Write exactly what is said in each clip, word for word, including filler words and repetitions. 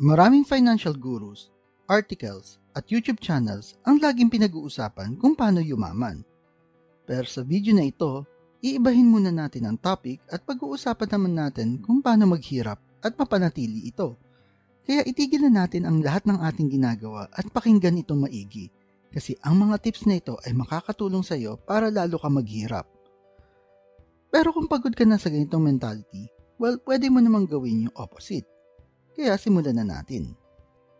Maraming financial gurus, articles, at YouTube channels ang laging pinag-uusapan kung paano yumaman. Pero sa video na ito, iibahin muna natin ang topic at pag-uusapan naman natin kung paano maghirap at mapanatili ito. Kaya itigil na natin ang lahat ng ating ginagawa at pakinggan ito maigi kasi ang mga tips na ito ay makakatulong sa iyo para lalo ka maghirap. Pero kung pagod ka na sa ganitong mentality, well, pwede mo namang gawin yung opposite. Kaya simulan na natin.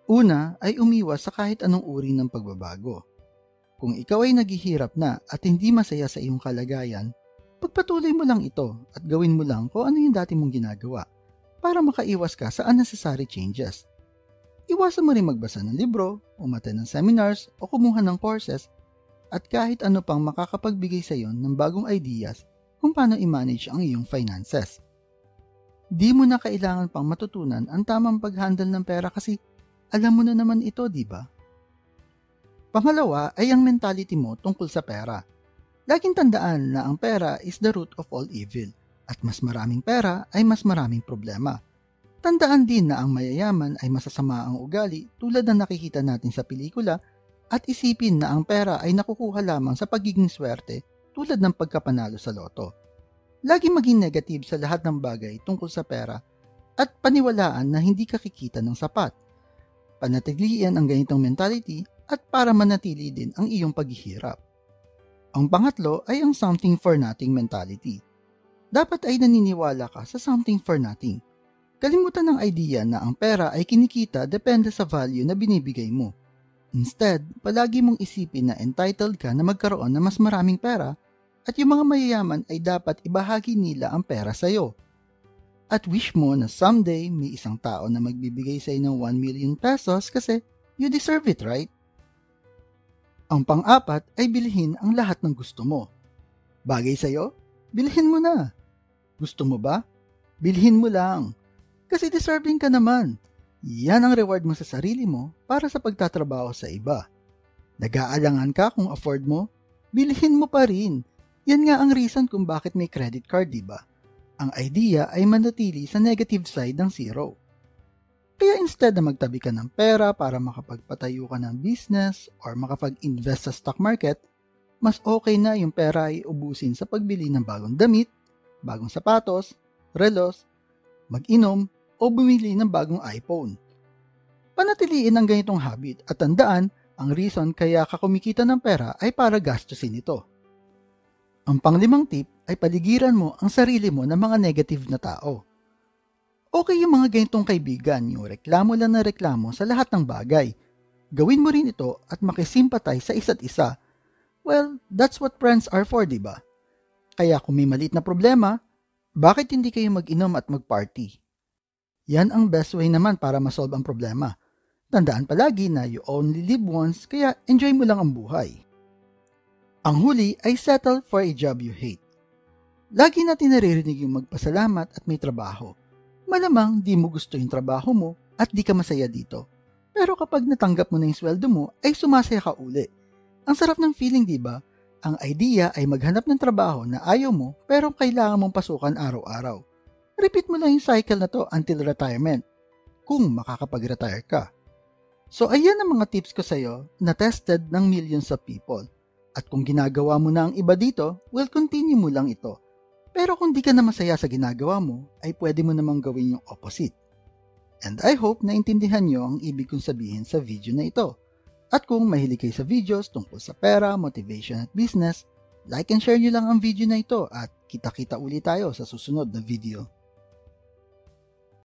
Una ay umiwas sa kahit anong uri ng pagbabago. Kung ikaw ay naghihirap na at hindi masaya sa iyong kalagayan, pagpatuloy mo lang ito at gawin mo lang kung ano yung dati mong ginagawa para makaiwas ka sa unnecessary changes. Iwasan mo rin magbasa ng libro, umattend ng seminars o kumuha ng courses at kahit ano pang makakapagbigay sa iyo ng bagong ideas kung paano i-manage ang iyong finances. Di mo na kailangan pang matutunan ang tamang pag-handle ng pera kasi alam mo na naman ito, di ba? Pangalawa ay ang mentality mo tungkol sa pera. Laging tandaan na ang pera is the root of all evil at mas maraming pera ay mas maraming problema. Tandaan din na ang mayayaman ay masasama ang ugali tulad ng nakikita natin sa pelikula at isipin na ang pera ay nakukuha lamang sa pagiging swerte tulad ng pagkapanalo sa loto. Lagi maging negative sa lahat ng bagay tungkol sa pera at paniwalaan na hindi ka kikita ng sapat. Panatilian ang ganitong mentality at para manatili din ang iyong paghihirap. Ang pangatlo ay ang something for nothing mentality. Dapat ay naniniwala ka sa something for nothing. Kalimutan ng idea na ang pera ay kinikita depende sa value na binibigay mo. Instead, palagi mong isipin na entitled ka na magkaroon ng mas maraming pera at yung mga mayayaman ay dapat ibahagi nila ang pera sa iyo. At wish mo na someday may isang tao na magbibigay sa iyo ng one million pesos kasi you deserve it, right? Ang pang-apat ay bilhin ang lahat ng gusto mo. Bagay sa iyo? Bilhin mo na. Gusto mo ba? Bilhin mo lang. Kasi deserving ka naman. Yan ang reward mo sa sarili mo para sa pagtatrabaho sa iba. Nag-aalangan ka kung afford mo? Bilhin mo pa rin. Yan nga ang reason kung bakit may credit card, di ba? Ang idea ay manatili sa negative side ng zero. Kaya instead na magtabi ka ng pera para makapagpatayo ka ng business or makapag-invest sa stock market, mas okay na yung pera ay ubusin sa pagbili ng bagong damit, bagong sapatos, relos, mag-inom, o bumili ng bagong iPhone. Panatiliin ang ganitong habit at tandaan, ang reason kaya ka kumikita ng pera ay para gastusin ito. Ang panglimang tip ay paligiran mo ang sarili mo ng mga negative na tao. Okay yung mga ganitong kaibigan, yung reklamo lang na reklamo sa lahat ng bagay. Gawin mo rin ito at makisimpatay sa isa't isa. Well, that's what friends are for, di ba? Kaya kung may maliit na problema, bakit hindi kayo mag-inom at mag-party? Yan ang best way naman para masolve ang problema. Tandaan palagi na you only live once, kaya enjoy mo lang ang buhay. Ang huli ay settle for a job you hate. Lagi natin naririnig yung magpasalamat at may trabaho. Malamang di mo gusto yung trabaho mo at di ka masaya dito. Pero kapag natanggap mo na yung sweldo mo ay sumasaya ka uli. Ang sarap ng feeling, di ba? Ang idea ay maghanap ng trabaho na ayaw mo pero kailangan mong pasukan araw-araw. Repeat mo lang yung cycle na to until retirement, kung makakapag-retire ka. So ayan ang mga tips ko sa iyo na tested ng millions of people. At kung ginagawa mo na ang iba dito, well, continue mo lang ito. Pero kung di ka na masaya sa ginagawa mo, ay pwede mo namang gawin yung opposite. And I hope naintindihan nyo ang ibig kong sabihin sa video na ito. At kung mahilig kayo sa videos tungkol sa pera, motivation at business, like and share nyo lang ang video na ito at kita-kita ulit tayo sa susunod na video.